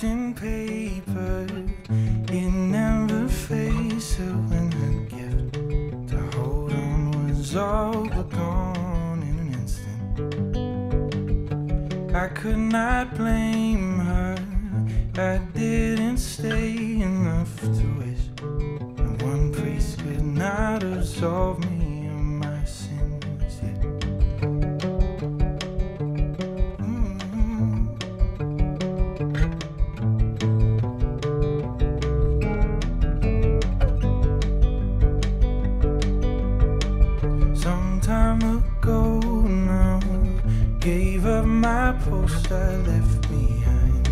wrapped in paper. It never fades, so when the gift to hold on was all but gone in an instant. I could not blame her. I didn't stay enough to wish. And one priest could not absolve me. Time ago now, gave up my post I left behind,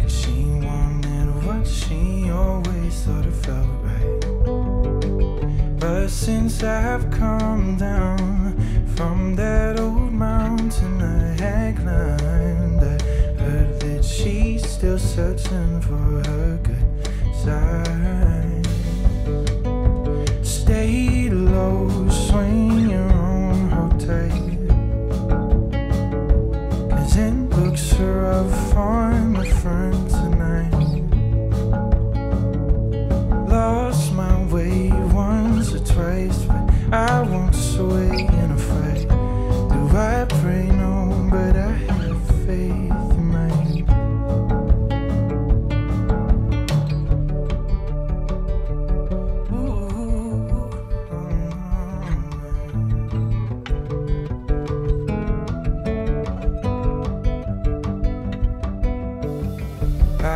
'cause she wanted what she always thought it felt right. But since I've come down from that old mountain I had climbed, I heard that she's still searching for her good side. Stay low, swing your arm tight, 'cause it looks her up on the front tonight. Lost my way once or twice, but I won't sway in a fight. Do I pray? No, but I have faith in mine.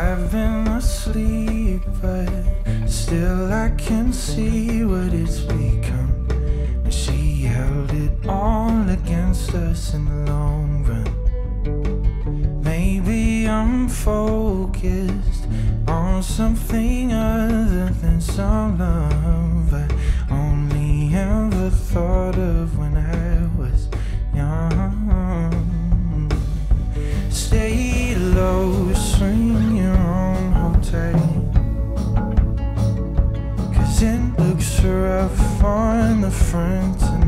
I've been asleep, but still I can see what it's become. And she held it all against us in the long run. Maybe I'm focused on something other than some love I only ever thought of when I was young. Stay low, swing your arm, hold tight, 'cause it looks rough on the front tonight.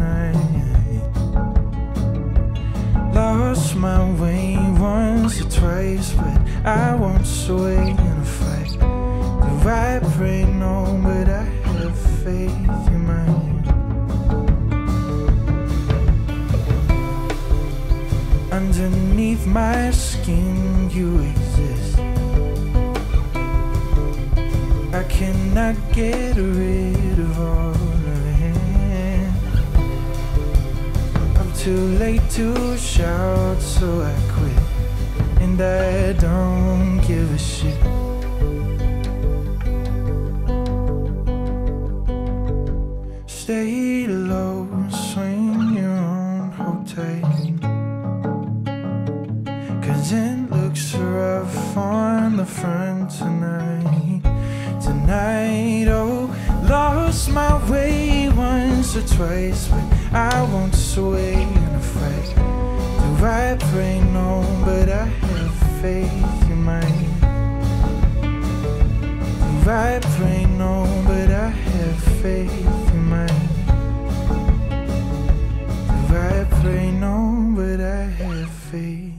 Lost my way once or twice, but I won't sway in a fight. Do I pray? No, but I have faith in mine. Underneath my skin you exist. I cannot get rid of all of it. I'm too late to shout, so I quit, and I don't give a shit. Stay low, swing your arm, hold tight, 'cause it looks rough on the front tonight. Tonight, oh, lost my way once or twice, but I won't sway in a fight. Do I pray? No, but I have faith in mine. Do I pray? No, but I have faith in mine. Do I pray? No, but I have faith.